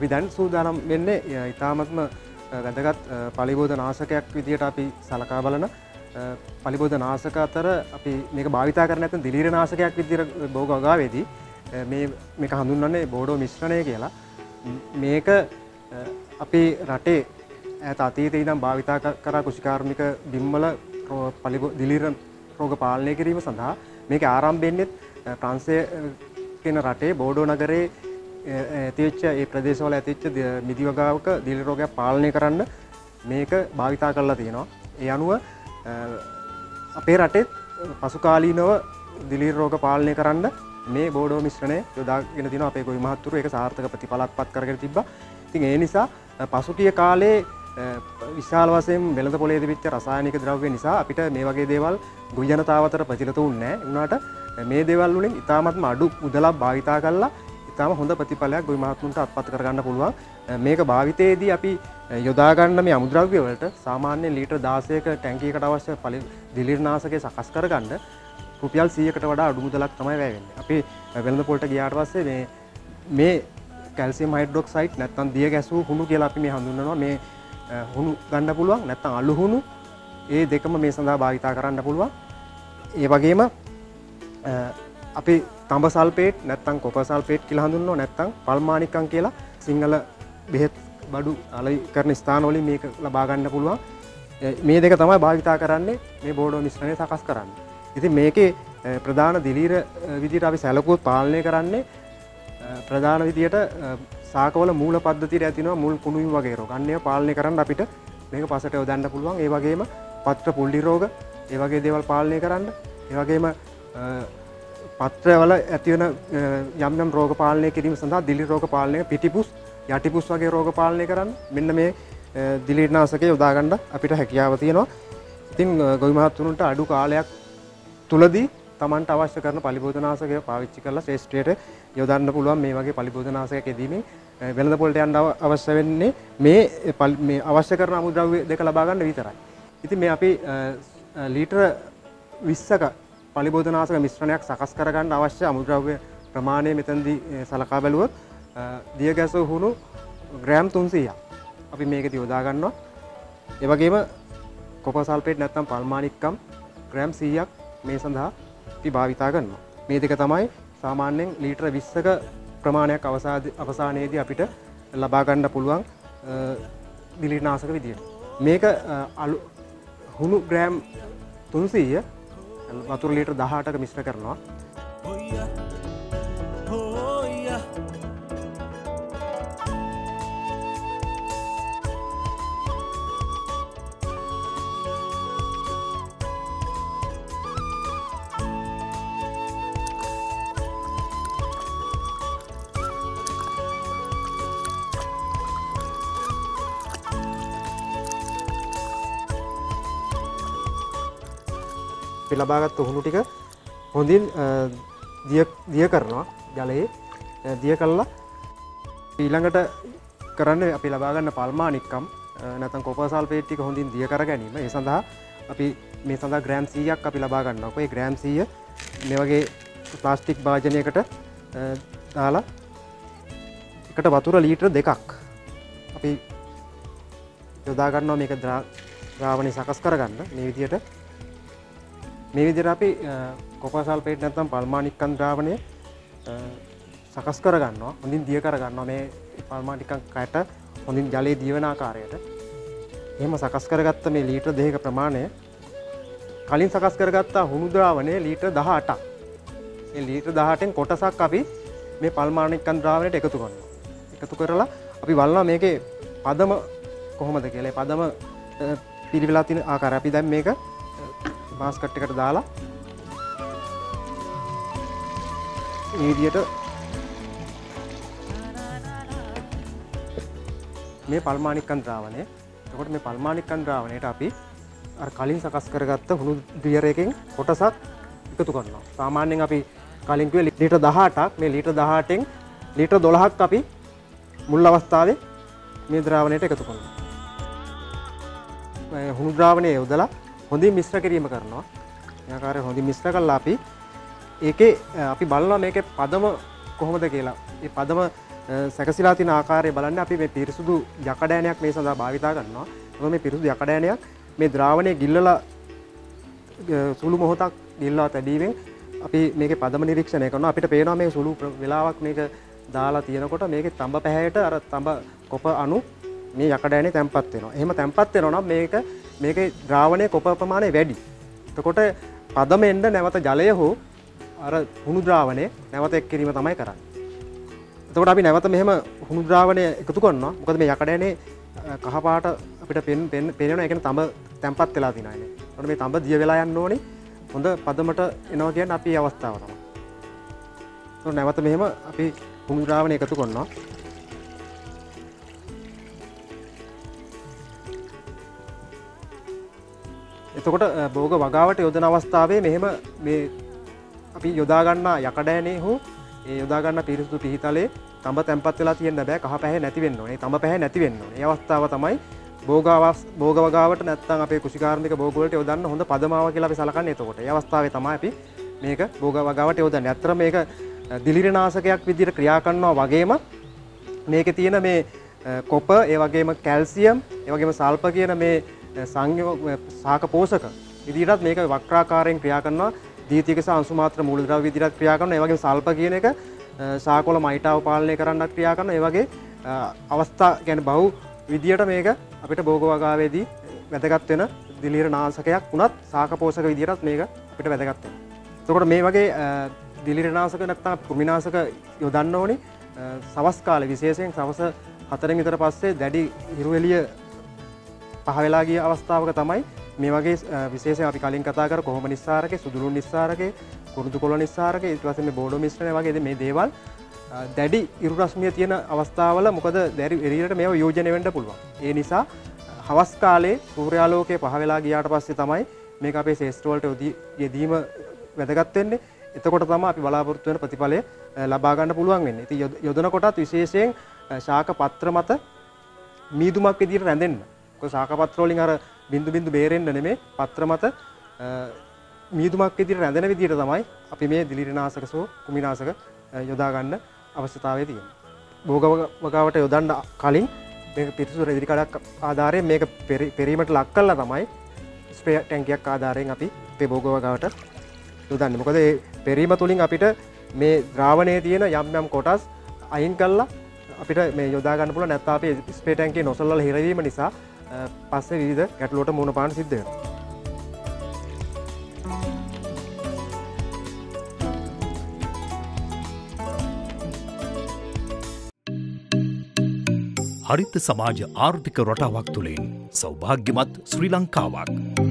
අපි දැන් සූදානම් වෙන්නේ ඊටාත්ම වැදගත් පලිබෝධ නාශකයක් විදියට අපි සලකා බලන පලිබෝධ නාශක අතර අපි මේක භාවිතා කරන්නේ නැත්නම් දිලීර නාශකයක් විදියට භෝගගාවේදී මේ මේක හඳුන්වන්නේ බෝඩෝ මිශ්‍රණය කියලා. මේක අපේ රටේ ඈත අතීතයේ ඉඳන් භාවිතා කරා කුෂිකාර්මික බිම්වල දිලීර රෝග පාලනය කිරීම සඳහා. මේක ආරම්භෙන්නේ ප්‍රංශයේ කියන රටේ බෝඩෝ නගරේ ඇතිවෙච්ච ඒ ප්‍රදේශවල ඇතිවෙච්ච මිදිවගාවක දිලීර රෝගයක් පාලනය කරන්න මේක භාවිතා කරලා තියෙනවා. ඒ අනුව අපේ රටේ පසුකාලීනව දිලීර රෝග පාලනය කරන්න මේ බෝඩෝ මිශ්‍රණය යොදාගෙන තිනවා. අපේ ගොවි මහත්තුරු ඒක සාර්ථක ප්‍රතිඵලයක් පත් කරගෙන තිබ්බා. ඉතින් ඒ නිසා පසුගිය කාලේ විශාල වශයෙන් වෙළඳ පොලේ තිබිච්ච රසායනික ද්‍රව්‍ය නිසා අපිට මේ වගේ දේවල් ගොවි ජනතාව අතර ප්‍රචලිත වුණේ නැහැ. උනාට මේ දේවල් වලින් ඉතාමත්ම අඩු මුදලක් භාවිතා කරලා ඉතාම හොඳ ප්‍රතිඵලයක් ගොවි මහත්තුන්ට අත්පත් කරගන්න පුළුවන්. මේක භාවිතයේදී අපි යොදා ගන්න මේ අමුද්‍රව්‍ය වලට සාමාන්‍ය ලීටර් 16ක ටැංකියකට අවශ්‍ය දිලීර නාශකය සකස් කරගන්න රුපියල් 100කට වඩා අඩු මුදලක් තමයි වැය වෙන්නේ. අපි වෙළඳ පොළට ගියාට පස්සේ මේ කැල්සියම් හයිඩ්‍රොක්සයිඩ් නැත්නම් දිය ගැසූ හුණු කියලා අපි මේ හඳුන්වනවා. මේ හුණු ගන්න පුළුවන් නැත්නම් අලු හුණු, ඒ දෙකම මේ සඳහා භාවිත කරන්න පුළුවන්. ඒ වගේම අපි තඹ සල්ෆේට් නැත්නම් කොපර් සල්ෆේට් කියලා හඳුන්වනවා. නැත්නම් පල්මාණිකම් කියලා සිංහල බෙහෙත් බඩු අලීකරණ ස්ථානවලින් මේක ලබා ගන්න පුළුවන්. මේ දෙක තමයි භාවිත කරන්නේ මේ බෝඩෝ මිශ්‍රණය සකස් කරන්නේ. ඉතින් මේකේ ප්‍රධාන දිලීර විදියට අපි සැලකුවත් පාලනය කරන්නේ ප්‍රධාන විදියට සාකවල මූල පද්ධතියට ඇතිවෙනවා මුල් කුණුවීම් වගේ රෝග. අන්න ඒවා පාලනය කරන්න අපිට මේක පසට යොදන්න පුළුවන්. ඒ වගේම පත්‍ර පුල්ලි රෝග, ඒ වගේ දේවල් පාලනය කරන්න. ඒ වගේම පත්‍රවල ඇතිවන යම් යම් රෝග පාලනය කිරීම සඳහා දිලීර රෝග පාලනය, පිටිපුස්, යටිපුස් වගේ රෝග පාලනය කරන්න. මෙන්න මේ දිලීර නාශකය යොදා ගන්න අපිට හැකියාව තියෙනවා. ඉතින් ගොවි මහත්තුරුන්ට අඩු කාලයක් තුලදී තමන්ට අවශ්‍ය කරන පලිබෝධ නාශකය පාවිච්චි කරලා ශ්‍රේෂ්ඨයට යොදන්න පුළුවන්. මේ වගේ පලිබෝධ නාශකයක් යෙදීමෙන් වෙළඳ පොළට යන්න අවශ්‍ය වෙන්නේ මේ අවශ්‍ය කරන අමුද්‍රව්‍ය දෙක ලබා ගන්න විතරයි. ඉතින් මේ අපි ලීටර 20ක පලිබෝධ නාශක මිශ්‍රණයක් සකස් කරගන්න අවශ්‍ය අමුද්‍රව්‍ය ප්‍රමාණය මෙතනදී සලකා බැලුවොත් දිය ගැසූ හුණු ග්‍රෑම් 300ක් අපි මේකදී යොදා ගන්නවා. ඒ වගේම කොපර් සල්ෆේට් නැත්නම් පල්මාණික්කම් ග්‍රෑම් 100ක් මේ සඳහා අපි භාවිතා කරනවා. මේ දෙක තමයි සාමාන්‍යයෙන් ලීටර 20ක ප්‍රමාණයක් අවසානයේදී අපිට ලබා ගන්න පුළුවන් දිලීර නාශක විදියට. මේක හුණු ග්‍රෑම් 300 වතුර ලීටර 18ක මිශ්‍ර කරනවා. ලබාගත් උහුණු ටික හොඳින් දිය කරනවා ජලයේ දිය කළා. ඊළඟට කරන්නේ අපි ලබා ගන්න පල්මාණික්කම් නැත්නම් කොපර් සල්ෆේට් ටික හොඳින් දිය කර ගැනීම. ඒ සඳහා අපි මේ සඳහා ග්‍රෑම් 100ක් අපි ලබා ගන්නවා. ඒ ග්‍රෑම් 100 මේ වගේ ප්ලාස්ටික් භාජනයකට දාලා එකට වතුර ලීටර 2ක් අපි යොදා ගන්නවා. මේක ද්‍රාවණය සකස් කරගන්න මේ විදිහට අපි කොපර් සල්ෆේට් නැත්නම් පල්මාණික්කම් ද්‍රාවණය සකස් කර ගන්නවා. හොඳින් දිය කර ගන්නවා මේ පල්මාණික්කම් කයට හොඳින් ජලයේ දියවන ආකාරයට. එහෙම සකස් කරගත්ත මේ ලීටර 2ක ප්‍රමාණය කලින් සකස් කරගත්ත හුණු ද්‍රාවණය ලීටර 18ක්. මේ ලීටර 18න් කොටසක් අපි මේ පල්මාණික්කම් ද්‍රාවණයට එකතු කරනවා. එකතු කරලා අපි බලනවා මේකේ පදම කොහොමද කියලා. පදම පිළිවිලා තියෙන ආකාරය අපි දැන් මේක බාස්කට් එකට දාලා මේ විදියට මේ පල්මාණික්කම් ද්‍රාවණය. එතකොට මේ පල්මාණික්කම් ද්‍රාවණයට අපි අර කලින් සකස් කරගත්ත හුණු දියරයකින් කොටසක් එකතු කරනවා. සාමාන්‍යයෙන් අපි කලින් කිව්වේ ලීටර 18ක්. මේ ලීටර 18න් ලීටර 12ක් අපි මුල් අවස්ථාවේ මේ ද්‍රාවණයට එකතු කරනවා. මේ හුණු ද්‍රාවණය යොදලා හොඳින් මිශ්‍ර කිරීම කරනවා. මේ ආකාරයෙන් හොඳින් මිශ්‍ර කළා අපි ඒකේ අපි බලනවා මේකේ පදම කොහොමද කියලා. මේ පදම සැකසීලා තියෙන ආකාරය බලන්න අපි මේ පිරිසුදු යකඩෑනයක් මේ සඳහා භාවිත කරනවා. මොකද මේ පිරිසුදු යකඩෑනයක් මේ ද්‍රාවණය ගිල්ලලා සුළු මොහොතක් ගිල්ලා තැබීමෙන් අපි මේකේ පදම නිරීක්ෂණය කරනවා. අපිට පේනවා මේ සුළු වෙලාවක් මේක දාලා තියෙනකොට මේකේ තඹ පැහැයට අර තඹ කොප අණු මේ යකඩෑනේ තැම්පත් වෙනවා. එහෙම තැම්පත් වෙනවා නම් මේක මේකේ ද්‍රාවණයේ කොප ප්‍රමාණය වැඩි. එතකොට පදමෙන්ද නැවත ජලය හෝ අර හුණු ද්‍රාවණය නැවත එක් කිරීම තමයි කරන්නේ. එතකොට අපි නැවත මෙහෙම හුණු ද්‍රාවණය එකතු කරනවා. මොකද මේ යකඩෑනේ කහ පාට අපිට පේනවා. ඒ කියන්නේ තඹ තැම්පත් වෙලා තියෙනවා නේ. එතකොට මේ තඹ දිය වෙලා යන්න ඕනේ. හොඳ පදමට එනවා කියන්නේ අපි මේ අවස්ථාව තමයි. එතකොට නැවත මෙහෙම අපි හුණු ද්‍රාවණය එකතු කරනවා. එතකොට භෝග වගාවට යොදන අවස්ථාවේ මෙහෙම මේ අපි යොදා ගන්නා යකඩෑනේ හෝ ඒ යොදා ගන්න පිරිසුදු පිහිතලේ තඹ තැම්පත් වෙලා තියෙන්න බෑ. කහ පැහැ නැති වෙන්න ඕනේ. තඹ පැහැ නැති වෙන්න ඕනේ. මේ අවස්ථාව තමයි භෝග වගාවට නැත්තම් අපේ කුෂිකාර්මික භෝග වලට යොදන්න හොඳ පදමාව කියලා අපි සලකන්නේ. එතකොට මේ අවස්ථාවේ තමයි අපි මේක භෝග වගාවට යොදන්නේ. අතර මේක දිලිරනාශකයක් විදිහට ක්‍රියා කරනවා වගේම මේකේ තියෙන මේ කොප ඒ වගේම කැල්සියම් ඒ වගේම සල්ෆර් කියන මේ शाक पोषक विधिरात मेक वक्राकार क्रियाकरण दीति के अंशुमात्र मूल द्रव विधिरात क्रियाकरण एवं सालपगीन शाकोल मैटा पालने क्रियाकरण एवं अवस्था के बहु विधियट मेक अभी भोगवेदी व्यतगत्न दिलीर नाशकया पुनः शाक पोषक विधिरात मेक अभी व्यतगत्न तो मे वगे दिलीरनाशक नक्ता कृमिनाशक योदान्नोनी सवस्काल विशेष सवस हतरंग इतर पास से दैडी हिरुवेलिय पहावेलागी अवस्थावक तमई मे वगे विशेष अभी कालीन कथाकर कोहम निस्सारके सुदूर निस्सारके कुरुदुकोल निस्सारके इस वास्ते में बोडो मिश्रण वगे मे देवाल दैडी इरुरश्मियन अवस्थावल मुखद दैरी मेव योजने वेंट पुलवा ये निशा हवस्काले सूर्यालोके पहावेलागी आट पास तमई मेका पे श्रेष्ठवल्ट ये धीम वेदगत्तेन्ने इतकोट तम अभी बलापुरत्वेन प्रतिफले लबागंड पुलवांगेन्ने इति योजना कोटात विशेषें शाक पात्रमत मीदुमक विदिहट रැඳෙන්න शाखपत्रोलिंग अर बिंदु बिंदु बेरे नमे पत्र मत मीदुमक रैंधन विधीर तमाय अभी मे दिलीरनाशक सो कुमीनाशक योदागण्ड अवश्यतावे दिए भोग वगावट योदांड काली पिछुरा आधारे मेक पेरीमट अक्कल तमाय स्प्रे टैंक आधारे अभी पे भोग वगावट योदांड मुकदे पेरीमतुलिंग अभी मे द्रावणे दिए याम याम कोटास अयंकल अभी मे योदागण्ड पुल नेता स्प्रे टैंक नौसल हिरवी मनीसा पास विविध कैटलोट मून पान सिद्ध हरित समाज आर्थिक रोटावाक तुलेन सौभाग्यमत श्रीलंकावाक